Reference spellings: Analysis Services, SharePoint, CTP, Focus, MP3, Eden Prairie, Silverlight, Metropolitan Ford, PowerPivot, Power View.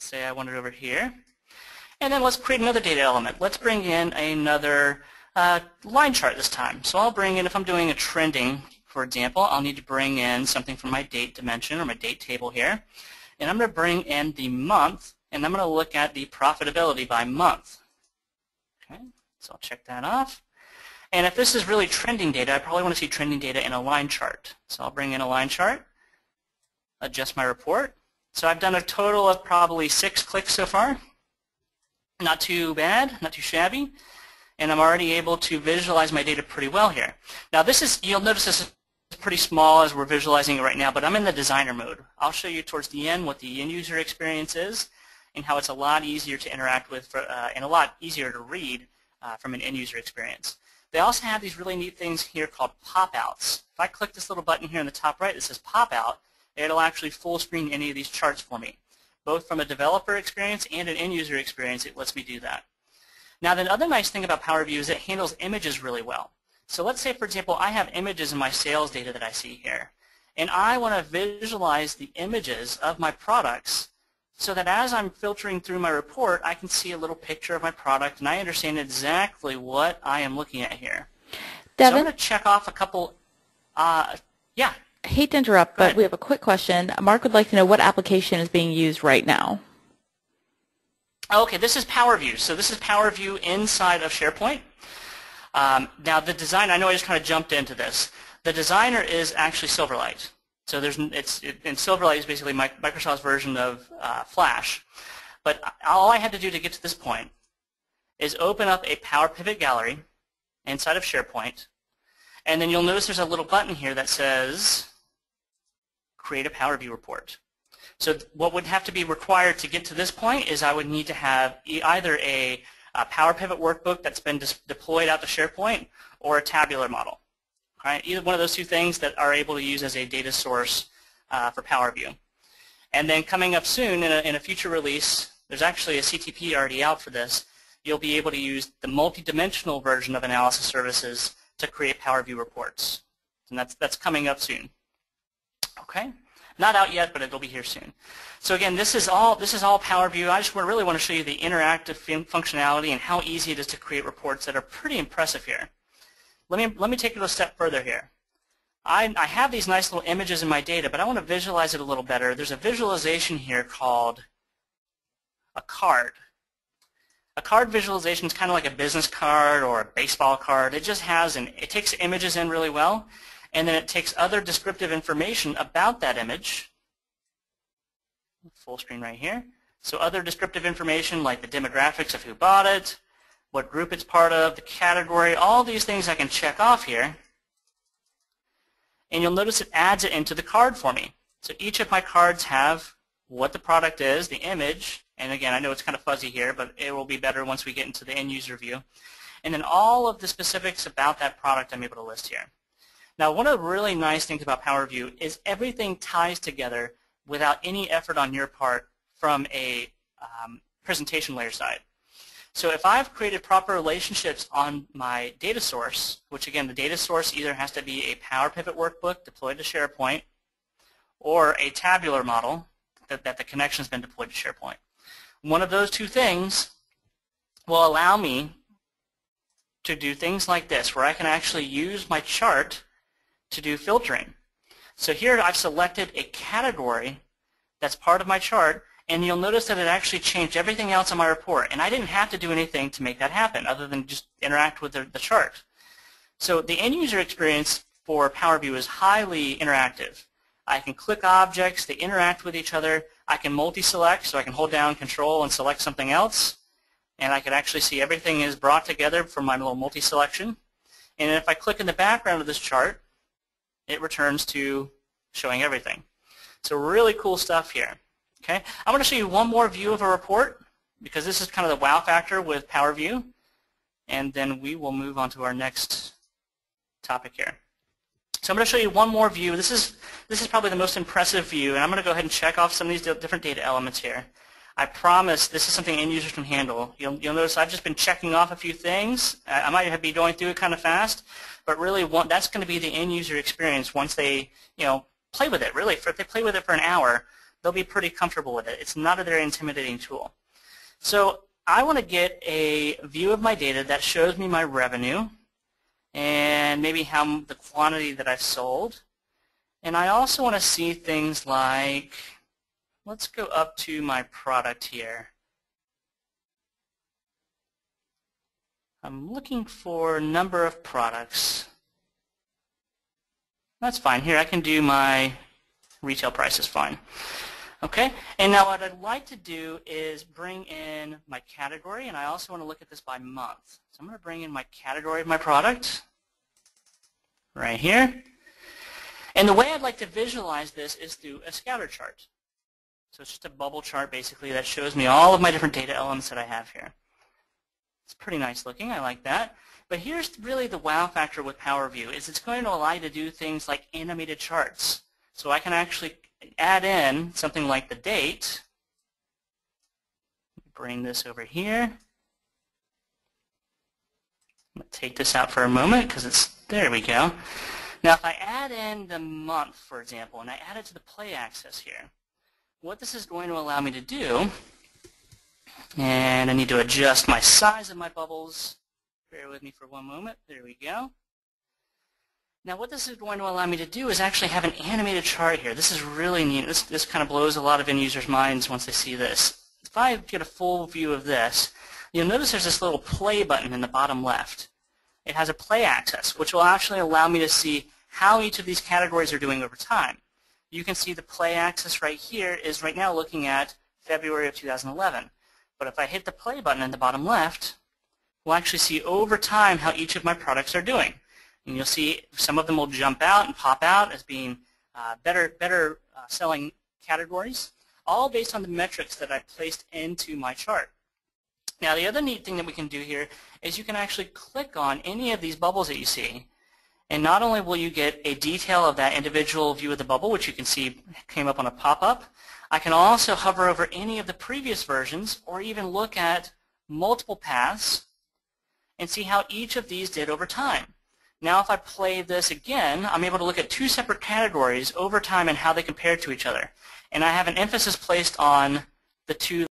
Let's say I want it over here. And then let's create another data element. Let's bring in another line chart this time. So I'll bring in, if I'm doing a trending, for example, I'll need to bring in something from my date dimension or my date table here. And I'm going to bring in the month, and I'm going to look at the profitability by month. Okay, so I'll check that off. And if this is really trending data, I probably want to see trending data in a line chart. So I'll bring in a line chart, adjust my report. So I've done a total of probably 6 clicks so far. Not too bad, not too shabby. And I'm already able to visualize my data pretty well here. Now this is, you'll notice this is pretty small as we're visualizing it right now, but I'm in the designer mode. I'll show you towards the end what the end user experience is and how it's a lot easier to interact with and a lot easier to read from an end user experience. They also have these really neat things here called pop-outs. If I click this little button here in the top right that says pop-out, it'll actually full screen any of these charts for me. Both from a developer experience and an end user experience, it lets me do that. Now the other nice thing about Power View is it handles images really well. So let's say, for example, I have images in my sales data that I see here, and I want to visualize the images of my products so that as I'm filtering through my report, I can see a little picture of my product and I understand exactly what I am looking at here. Devin? So I'm going to check off a couple, yeah. I hate to interrupt, but we have a quick question. Mark would like to know what application is being used right now. Okay, this is Power View. So this is Power View inside of SharePoint. Now the design, I know I just kind of jumped into this. The designer is actually Silverlight. So there's, and Silverlight is basically Microsoft's version of Flash. But all I had to do to get to this point is open up a PowerPivot gallery inside of SharePoint. And then you'll notice there's a little button here that says create a Power View report. So what would have to be required to get to this point is I would need to have either a PowerPivot workbook that's been deployed out to SharePoint or a tabular model. All right? Either one of those two things that are able to use as a data source for Power View. And then coming up soon in a future release, there's actually a CTP already out for this, you'll be able to use the multi-dimensional version of Analysis Services to create Power View reports. And that's coming up soon. Okay? Not out yet, but it'll be here soon. So again, this is all Power View. I just really want to show you the interactive functionality and how easy it is to create reports that are pretty impressive here. Let me take it a step further here. I have these nice little images in my data, but I want to visualize it a little better. There's a visualization here called a card. A card visualization is kind of like a business card or a baseball card. It just has it takes images in really well. And then it takes other descriptive information about that image, full screen right here. So other descriptive information like the demographics of who bought it, what group it's part of, the category, all these things I can check off here. And you'll notice it adds it into the card for me. So each of my cards have what the product is, the image, and again, I know it's kind of fuzzy here, but it will be better once we get into the end user view. And then all of the specifics about that product I'm able to list here. Now, one of the really nice things about Power View is everything ties together without any effort on your part from a presentation layer side. So if I've created proper relationships on my data source, which again, the data source either has to be a PowerPivot workbook deployed to SharePoint or a tabular model that the connection's been deployed to SharePoint. One of those two things will allow me to do things like this, where I can actually use my chart to do filtering. So here I've selected a category that's part of my chart, and you'll notice that it actually changed everything else in my report, and I didn't have to do anything to make that happen other than just interact with the chart. So the end user experience for Power View is highly interactive. I can click objects, they interact with each other, I can multi-select, so I can hold down control and select something else, and I can actually see everything is brought together from my little multi-selection. And if I click in the background of this chart, it returns to showing everything. So really cool stuff here. Okay, I'm going to show you one more view of a report because this is kind of the wow factor with Power View, and then we will move on to our next topic here. So I'm going to show you one more view. This is probably the most impressive view, and I'm going to go ahead and check off some of these different data elements here. I promise this is something end users can handle. You'll notice I've just been checking off a few things. I might be going through it kind of fast, but really that's going to be the end user experience once they play with it. Really, if they play with it for an hour, they'll be pretty comfortable with it. It's not a very intimidating tool. So I want to get a view of my data that shows me my revenue and maybe how the quantity that I've sold. And I also want to see things like, let's go up to my product here. I'm looking for number of products. That's fine. Here I can do my retail price is fine. Okay. And now what I'd like to do is bring in my category, and I also want to look at this by month. So I'm going to bring in my category of my product right here. And the way I'd like to visualize this is through a scatter chart. So it's just a bubble chart basically that shows me all of my different data elements that I have here. It's pretty nice looking. I like that. But here's really the wow factor with Power View is it's going to allow you to do things like animated charts. So I can actually add in something like the date. Bring this over here. I'm going to take this out for a moment because it's, there we go. Now if I add in the month, for example, and I add it to the play axis here, what this is going to allow me to do, and I need to adjust my size of my bubbles. Bear with me for one moment. There we go. Now what this is going to allow me to do is actually have an animated chart here. This is really neat. This kind of blows a lot of end users' minds once they see this. If I get a full view of this, you'll notice there's this little play button in the bottom left. It has a play axis, which will actually allow me to see how each of these categories are doing over time. You can see the play axis right here is right now looking at February of 2011. But if I hit the play button in the bottom left, we'll actually see over time how each of my products are doing. And you'll see some of them will jump out and pop out as being better selling categories, all based on the metrics that I placed into my chart. Now the other neat thing that we can do here is you can actually click on any of these bubbles that you see. And not only will you get a detail of that individual view of the bubble, which you can see came up on a pop-up, I can also hover over any of the previous versions or even look at multiple paths and see how each of these did over time. Now if I play this again, I'm able to look at two separate categories over time and how they compare to each other. And I have an emphasis placed on the two